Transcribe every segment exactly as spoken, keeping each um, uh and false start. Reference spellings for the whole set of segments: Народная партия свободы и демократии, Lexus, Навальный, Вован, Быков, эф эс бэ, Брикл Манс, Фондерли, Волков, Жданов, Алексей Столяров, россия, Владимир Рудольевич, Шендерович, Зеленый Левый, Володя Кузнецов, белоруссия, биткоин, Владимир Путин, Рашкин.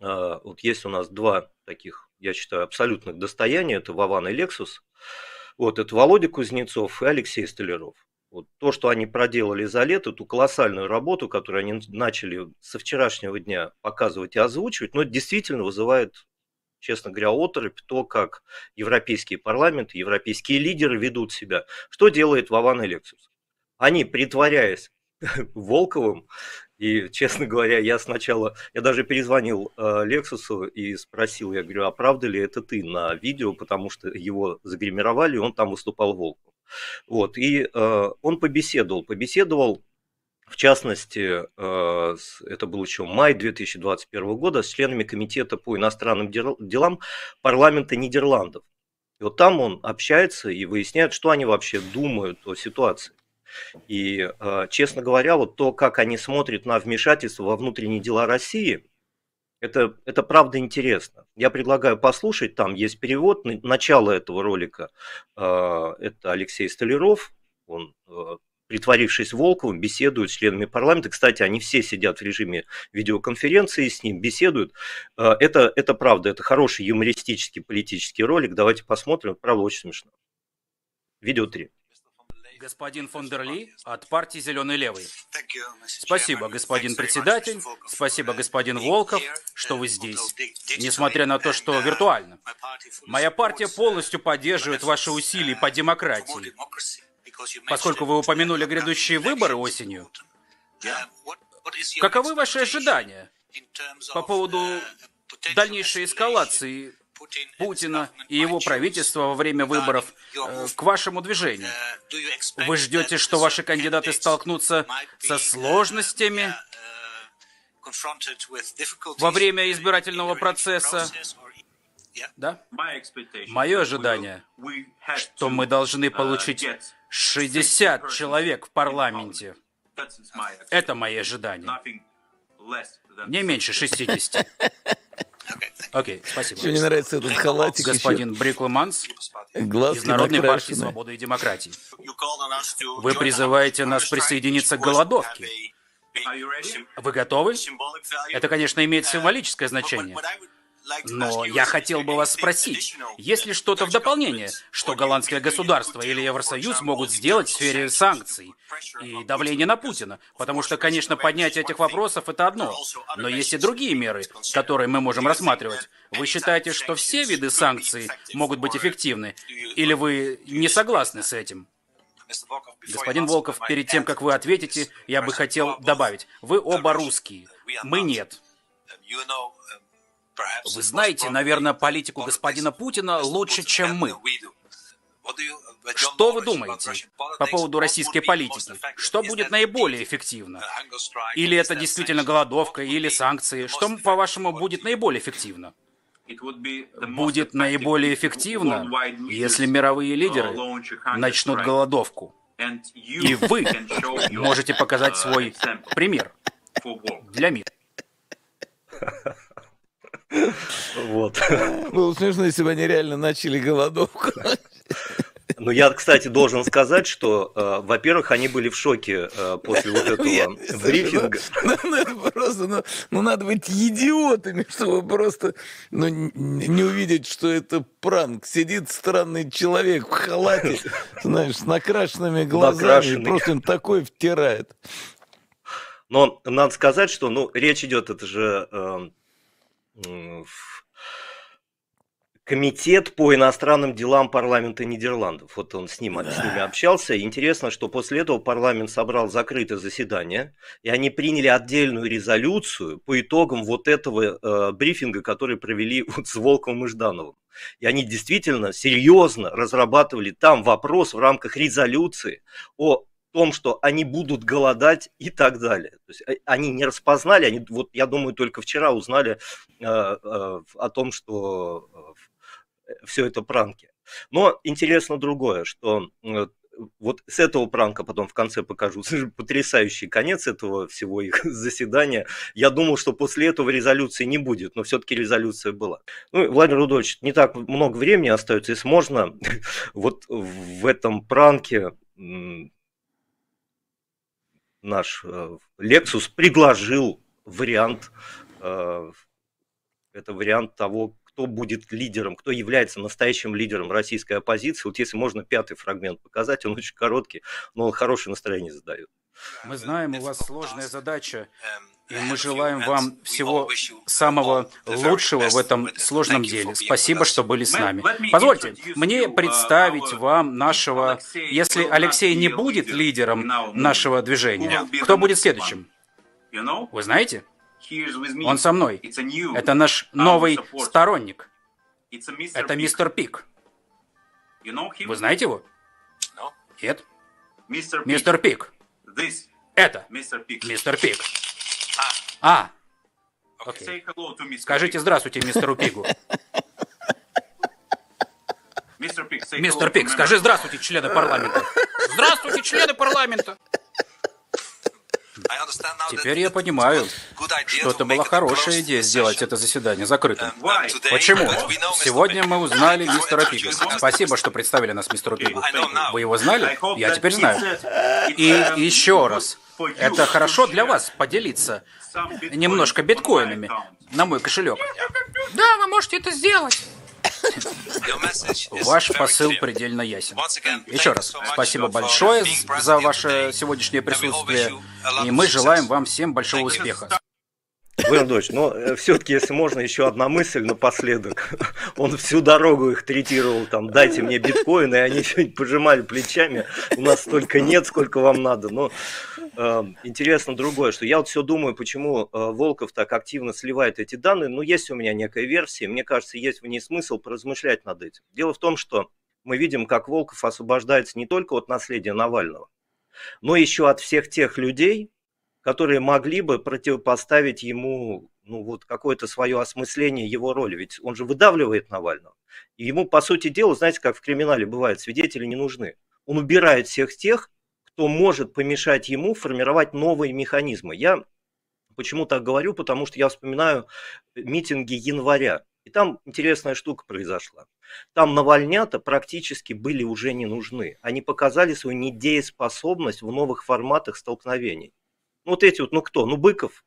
Вот есть у нас два таких, я считаю, абсолютных достояния. Это Вован и Lexus. Вот, это Володя Кузнецов и Алексей Столяров. Вот, то, что они проделали за лето, эту колоссальную работу, которую они начали со вчерашнего дня показывать и озвучивать, но это действительно вызывает, честно говоря, оторопь, то, как европейские парламенты, европейские лидеры ведут себя. Что делает Вован и Lexus? Они, притворяясь Волковым, и, честно говоря, я сначала, я даже перезвонил Лексусу и спросил, я говорю, а правда ли это ты на видео, потому что его загримировали, он там выступал Волков. Вот, и э, он побеседовал, побеседовал, в частности, э, с, это был еще май две тысячи двадцать первого года, с членами комитета по иностранным делам парламента Нидерландов. И вот там он общается и выясняет, что они вообще думают о ситуации. И, честно говоря, вот то, как они смотрят на вмешательство во внутренние дела России, это, это правда интересно. Я предлагаю послушать, там есть перевод. Начало этого ролика – это Алексей Столяров, он, притворившись Волковым, беседует с членами парламента. Кстати, они все сидят в режиме видеоконференции, с ним беседуют. Это, это правда, это хороший юмористический политический ролик. Давайте посмотрим, правда, очень смешно. Видео три. Господин Фондерли от партии «Зеленый Левый». Спасибо, господин председатель, спасибо, господин Волков, что вы здесь, несмотря на то, что виртуально. Моя партия полностью поддерживает ваши усилия по демократии. Поскольку вы упомянули грядущие выборы осенью, каковы ваши ожидания по поводу дальнейшей эскалации Путина и его правительства во время выборов э, к вашему движению? Вы ждете, что ваши кандидаты столкнутся со сложностями во время избирательного процесса? Да? Мое ожидание, что мы должны получить шестьдесят человек в парламенте. Это мои ожидания. Не меньше шестидесяти. Окей, спасибо. Мне нравится этот халатик. Господин Брикл Манс из Народной партии свободы и демократии. Вы призываете нас присоединиться к голодовке. Вы готовы? Это, конечно, имеет символическое значение. Но я хотел бы вас спросить, есть ли что-то в дополнение, что голландское государство или Евросоюз могут сделать в сфере санкций и давления на Путина? Потому что, конечно, поднятие этих вопросов – это одно, но есть и другие меры, которые мы можем рассматривать. Вы считаете, что все виды санкций могут быть эффективны? Или вы не согласны с этим? Господин Волков, перед тем, как вы ответите, я бы хотел добавить. Вы оба русские, мы нет. Вы знаете, наверное, политику господина Путина лучше, чем мы. Что вы думаете по поводу российской политики? Что будет наиболее эффективно? Или это действительно голодовка, или санкции? Что, по-вашему, будет наиболее эффективно? Будет наиболее эффективно, если мировые лидеры начнут голодовку. И вы можете показать свой пример для мира. Вот. Было смешно, если бы они реально начали голодовку. Ну, я, кстати, должен сказать, что, э, во-первых, они были в шоке э, после вот этого я, брифинга. Ну, ну, просто, ну, ну, надо быть идиотами, чтобы просто ну, не увидеть, что это пранк. Сидит странный человек в халате, знаешь, с накрашенными глазами, Накрашенный. И просто им такое втирает. Но надо сказать, что, ну, речь идет, это же... Э, Комитет по иностранным делам парламента Нидерландов. Вот он с, ним, да. с ними общался. Интересно, что после этого парламент собрал закрытое заседание, и они приняли отдельную резолюцию по итогам вот этого э, брифинга, который провели вот с Волковым и Ждановым. И они действительно серьезно разрабатывали там вопрос в рамках резолюции о том, что они будут голодать и так далее. То есть они не распознали, они, вот я думаю, только вчера узнали э, э, о том, что э, все это пранки. Но интересно другое, что э, вот с этого пранка потом в конце покажу, потрясающий конец этого всего их заседания. Я думал, что после этого резолюции не будет, но все-таки резолюция была. Ну, Владимир Рудольевич, не так много времени остается, если можно, вот в этом пранке... Наш Lexus предложил вариант э, Это вариант того, кто будет лидером, кто является настоящим лидером российской оппозиции. Вот если можно пятый фрагмент показать, он очень короткий, но он хорошее настроение задает. Мы знаем, у вас сложная задача, и мы желаем вам всего самого лучшего в этом сложном деле. Спасибо, что были с нами. Позвольте мне представить вам нашего... Если Алексей не будет лидером нашего движения, кто будет следующим? Вы знаете? Он со мной. Это наш новый сторонник. Это мистер Пик. Вы знаете его? Нет? Мистер Пик. Это мистер Пик. А. Окей. Скажите здравствуйте мистеру Пигу. Мистер Пик, скажи здравствуйте, члены парламента. Здравствуйте, члены парламента. Теперь я понимаю, что это была хорошая идея сделать это заседание закрытым. Почему? Сегодня мы узнали мистера Пига. Спасибо, что представили нас мистеру Пигу. Вы его знали? Я теперь знаю. И еще раз. Это хорошо для вас поделиться немножко биткоинами на мой кошелек. Да, вы можете это сделать. Ваш посыл предельно ясен. Еще раз, спасибо большое за ваше сегодняшнее присутствие, и мы желаем вам всем большого успеха. Владимир, но все-таки, если можно, еще одна мысль напоследок. Он всю дорогу их третировал, там, дайте мне биткоины, и они что-нибудь пожимали плечами, у нас столько нет, сколько вам надо. Но э, интересно другое, что я вот все думаю, почему Волков так активно сливает эти данные, но есть у меня некая версия, мне кажется, есть в ней смысл поразмышлять над этим. Дело в том, что мы видим, как Волков освобождается не только от наследия Навального, но еще от всех тех людей, которые могли бы противопоставить ему ну, вот какое-то свое осмысление его роли. Ведь он же выдавливает Навального. И ему, по сути дела, знаете, как в криминале бывает, свидетели не нужны. Он убирает всех тех, кто может помешать ему формировать новые механизмы. Я почему так говорю? Потому что я вспоминаю митинги января. И там интересная штука произошла. Там Навальнята практически были уже не нужны. Они показали свою недееспособность в новых форматах столкновений. Ну, вот эти вот, ну кто? Ну, Быков,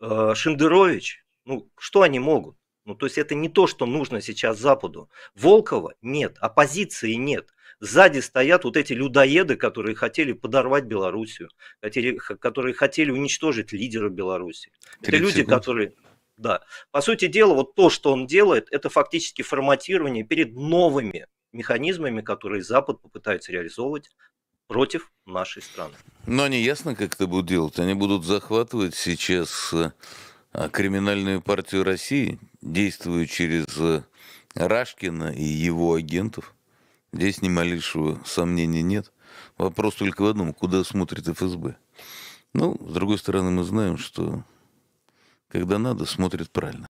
э, Шендерович, ну, что они могут? Ну, то есть это не то, что нужно сейчас Западу. Волкова нет, оппозиции нет. Сзади стоят вот эти людоеды, которые хотели подорвать Белоруссию, которые, которые хотели уничтожить лидера Беларуси. Это люди, секунд. которые... Да. По сути дела, вот то, что он делает, это фактически форматирование перед новыми механизмами, которые Запад попытается реализовывать против нашей страны. Но не ясно, как это будут делать. Они будут захватывать сейчас криминальную партию России, действуя через Рашкина и его агентов. Здесь ни малейшего сомнения нет. Вопрос только в одном, куда смотрит эф эс бэ. Ну, с другой стороны, мы знаем, что когда надо, смотрит правильно.